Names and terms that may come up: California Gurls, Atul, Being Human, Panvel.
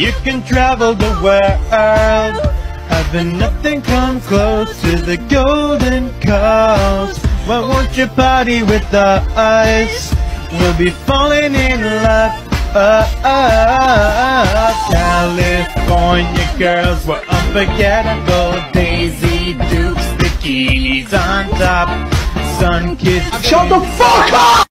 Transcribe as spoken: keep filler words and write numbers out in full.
You can travel the world, having nothing come close to the Golden Girls. Why won't you party with us? We'll be falling in love. California girls were unforgettable. Daisy Dukes, bikinis on top, sun-kissed. Shut the fuck up!